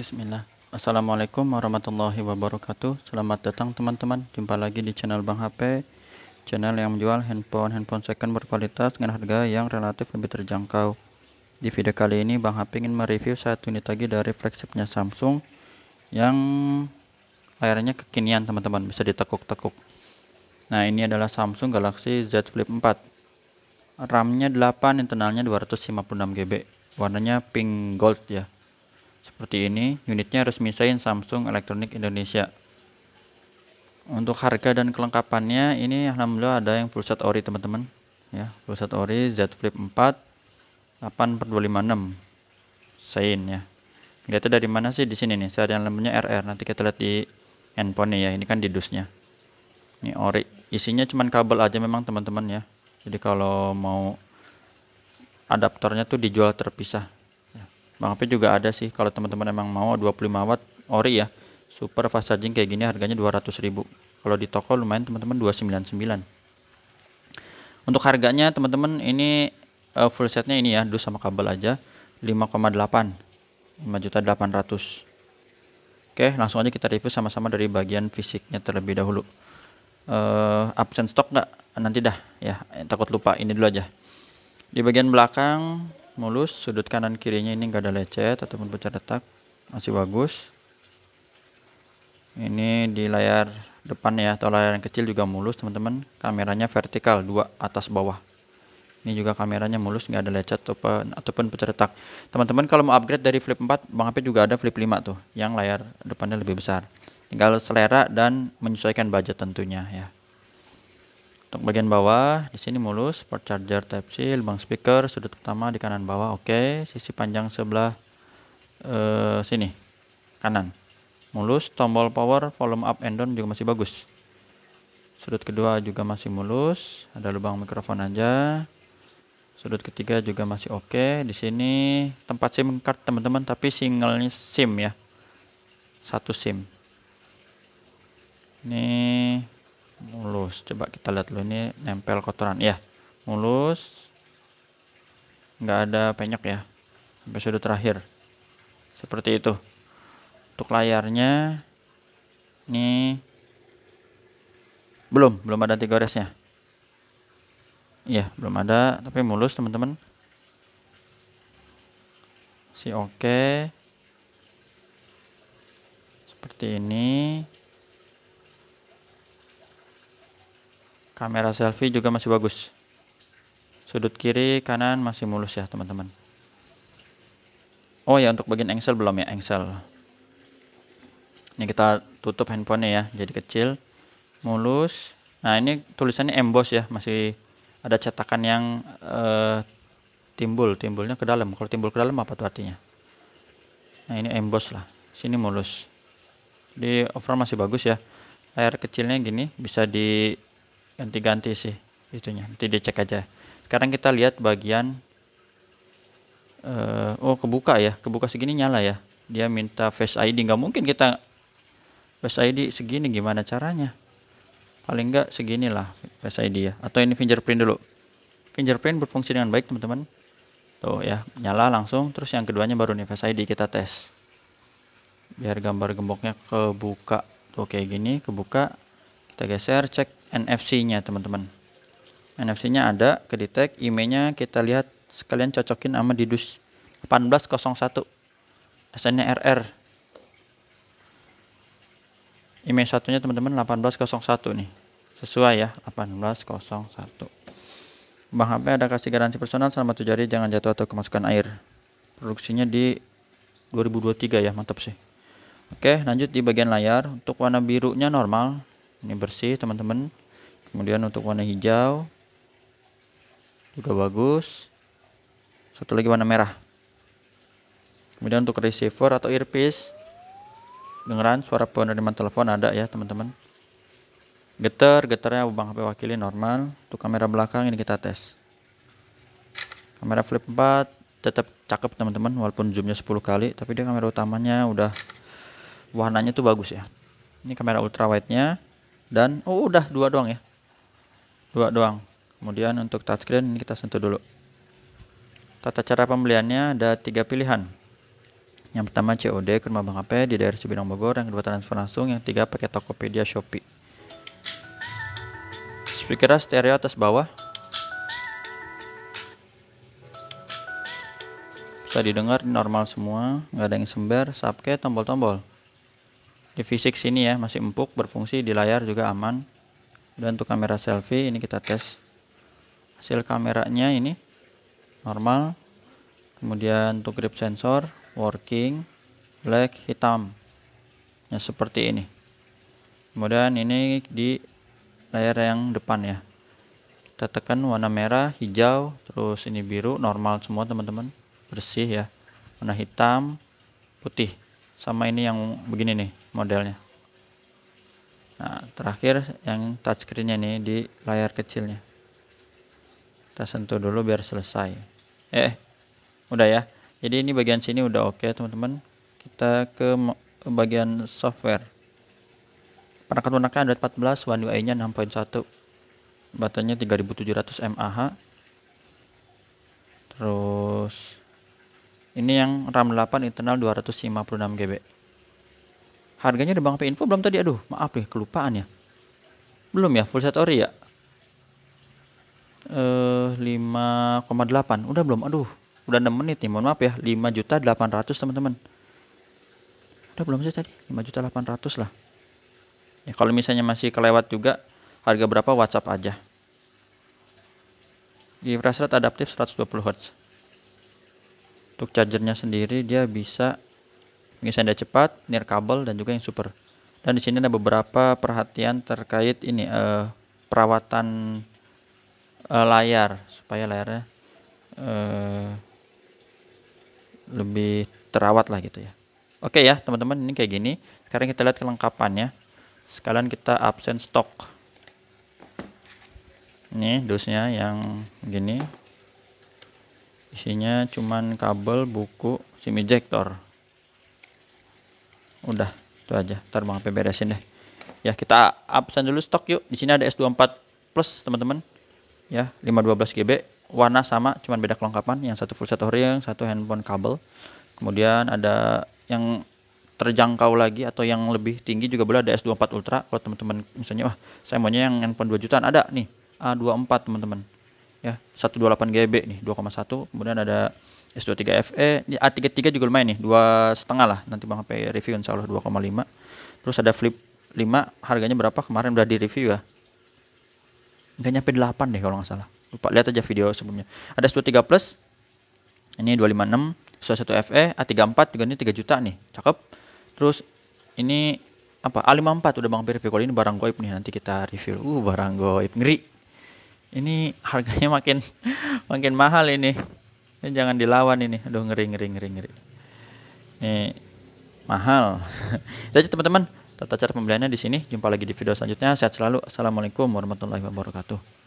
Bismillah. Assalamualaikum warahmatullahi wabarakatuh. Selamat datang teman-teman, jumpa lagi di channel Bang Hape, channel yang menjual handphone second berkualitas dengan harga yang relatif lebih terjangkau. Di video kali ini Bang Hape ingin mereview satu unit lagi dari flagshipnya Samsung yang layarnya kekinian teman-teman, bisa ditekuk-tekuk. Nah, ini adalah Samsung Galaxy Z Flip 4, RAM-nya 8, internalnya 256 GB, warnanya pink gold ya. Seperti ini, unitnya resmi SEIN Samsung Electronic Indonesia. Untuk harga dan kelengkapannya, ini alhamdulillah ada yang full set ori teman-teman. Ya, full set ori Z Flip 4 8/256 SEIN ya. Lihatnya dari mana sih? Di sini nih, saya ada yang namanya RR. Nanti kita lihat di handphone nih ya. Ini kan di dusnya. Ini ori, isinya cuman kabel aja memang teman-teman ya. Jadi kalau mau adaptornya tuh dijual terpisah. Bang Hape juga ada sih, kalau teman-teman emang mau 25 watt ori ya, super fast charging kayak gini harganya 200.000. Kalau di toko lumayan teman-teman 299. Untuk harganya teman-teman ini full setnya ini ya, dus sama kabel aja 5,8 juta. Oke, langsung aja kita review sama-sama dari bagian fisiknya terlebih dahulu. Absen stok nggak? Nanti dah ya, takut lupa, ini dulu aja. Di bagian belakang mulus, sudut kanan kirinya ini enggak ada lecet ataupun pecah retak, masih bagus. Ini di layar depan ya, atau layar yang kecil juga mulus teman-teman. Kameranya vertikal, dua atas bawah. Ini juga kameranya mulus, nggak ada lecet ataupun pecah retak. Teman-teman kalau mau upgrade dari Flip 4, Bang Hape juga ada Flip 5 tuh, yang layar depannya lebih besar. Tinggal selera dan menyesuaikan budget tentunya ya. Untuk bagian bawah di sini mulus, port charger type C, lubang speaker, sudut utama di kanan bawah. Oke, sisi panjang sebelah sini kanan mulus, tombol power, volume up and down juga masih bagus. Sudut kedua juga masih mulus, ada lubang mikrofon aja. Sudut ketiga juga masih oke. Di sini tempat SIM card teman-teman, tapi single SIM ya, satu SIM. Ini mulus, coba kita lihat dulu, ini nempel kotoran ya, mulus, nggak ada penyok ya sampai sudut terakhir, seperti itu. Untuk layarnya ini belum ada anti goresnya ya, belum ada, tapi mulus teman-teman, si oke, seperti ini. Kamera selfie juga masih bagus. Sudut kiri, kanan masih mulus ya teman-teman. Oh ya, untuk bagian engsel belum ya, engsel. Ini kita tutup handphonenya ya, jadi kecil, mulus. Nah, ini tulisannya emboss ya, masih ada cetakan yang timbulnya ke dalam. Kalau timbul ke dalam apa tuh artinya? Nah, ini emboss lah. Sini mulus. Di overall masih bagus ya. Layar kecilnya gini, bisa di ganti-ganti sih itunya, nanti dicek aja. Sekarang kita lihat bagian oh kebuka ya, kebuka segini nyala ya. Dia minta Face ID, nggak mungkin kita Face ID segini, gimana caranya? Paling nggak seginilah Face ID ya, atau ini fingerprint dulu. Fingerprint berfungsi dengan baik teman-teman. Tuh ya, nyala langsung. Terus yang keduanya baru nih Face ID, kita tes biar gambar gemboknya kebuka. Tuh kayak gini kebuka, kita geser, cek NFC-nya teman-teman. NFC-nya ada, kedetek. IMEI-nya kita lihat, sekalian cocokin sama di dus 1801. SN-nya RR. IMEI satunya teman-teman 1801 nih. Sesuai ya, 1801. Bang Hape ada kasih garansi personal selama 7 hari, jangan jatuh atau kemasukan air. Produksinya di 2023 ya, mantap sih. Oke, lanjut di bagian layar. Untuk warna birunya normal. Ini bersih teman-teman. Kemudian untuk warna hijau juga bagus. Satu lagi warna merah. Kemudian untuk receiver atau earpiece, dengeran suara penerimaan telepon ada ya teman-teman. Getarnya Bang Hape wakili normal. Untuk kamera belakang ini kita tes. Kamera Flip 4 tetap cakep teman-teman, walaupun zoomnya 10 kali, tapi dia kamera utamanya udah warnanya tuh bagus ya. Ini kamera ultra wide-nya. Dan udah dua doang ya, dua doang. Kemudian untuk touchscreen ini kita sentuh dulu. Tata cara pembeliannya ada 3 pilihan. Yang pertama COD ke rumah Bang Hape di daerah Cibinong Bogor, yang kedua transfer langsung, yang ketiga pakai Tokopedia Shopee. Speaker stereo atas bawah. Bisa didengar normal semua, nggak ada yang sember. Subke, tombol-tombol. Di fisik sini ya, masih empuk, berfungsi, di layar juga aman. Dan untuk kamera selfie ini kita tes. Hasil kameranya ini normal. Kemudian untuk grip sensor working, black, hitam. Nah, seperti ini. Kemudian ini di layar yang depan ya. Kita tekan warna merah, hijau, terus ini biru, normal semua teman-teman. Bersih ya. Warna hitam, putih. Sama ini yang begini nih modelnya. Nah, terakhir yang touchscreen-nya nih di layar kecilnya. Kita sentuh dulu biar selesai. Udah ya. Jadi ini bagian sini udah oke teman-teman. Kita ke bagian software. Perangkat menggunakan Android 14, One UI-nya 6.1. Baterainya 3700 mAh. Terus ini yang RAM 8 internal 256 GB. Harganya udah Bang Hape info belum tadi? Aduh, maaf nih, kelupaan ya. Belum ya, full set ori ya. 5,8 udah belum? Aduh. Udah 6 menit nih, mohon maaf ya. 5.800.000 teman-teman. Udah belum sih tadi? 5.800.000 lah. Ya kalau misalnya masih kelewat juga harga berapa WhatsApp aja. Di refresh rate adaptif 120 Hz. Untuk chargernya sendiri dia bisa mengisi cepat, nirkabel dan juga yang super. Dan di sini ada beberapa perhatian terkait ini perawatan layar supaya layarnya lebih terawat lah gitu ya. Oke ya teman-teman, ini kayak gini. Sekarang kita lihat kelengkapannya. Sekalian kita absen stok. Ini dosnya yang gini. Isinya cuman kabel, buku, SIM ejector. Udah, itu aja. Ntar Bang Hape beresin deh. Ya, kita absen dulu stok yuk. Di sini ada S24 Plus, teman-teman. Ya, 512 GB. Warna sama, cuman beda kelengkapan. Yang satu full set ori, yang satu handphone kabel. Kemudian ada yang terjangkau lagi atau yang lebih tinggi juga boleh, ada S24 Ultra. Kalau teman-teman misalnya, wah saya maunya yang handphone 2 jutaan, ada nih A24 teman-teman. Ya, 128 GB nih, 2,1. Kemudian ada S23 FE, A33 juga lumayan nih, 2,5 lah. Nanti Bang Hape review insya Allah 2,5. Terus ada Flip 5, harganya berapa? Kemarin udah di-review ya. Nggak nyampe 8 deh kalau nggak salah. Lupa, lihat aja video sebelumnya. Ada S23 Plus. Ini 256, S21 FE, A34 juga ini 3 juta nih. Cakep. Terus ini apa? A54 udah Bang Hape review. Kalau ini barang goib nih, nanti kita review. Barang goib ngeri. Ini harganya makin mahal ini. Ini jangan dilawan ini. Aduh, ngeri. Ini mahal. Itu aja teman-teman. Tata cara pembeliannya di sini. Jumpa lagi di video selanjutnya. Sehat selalu. Assalamualaikum warahmatullahi wabarakatuh.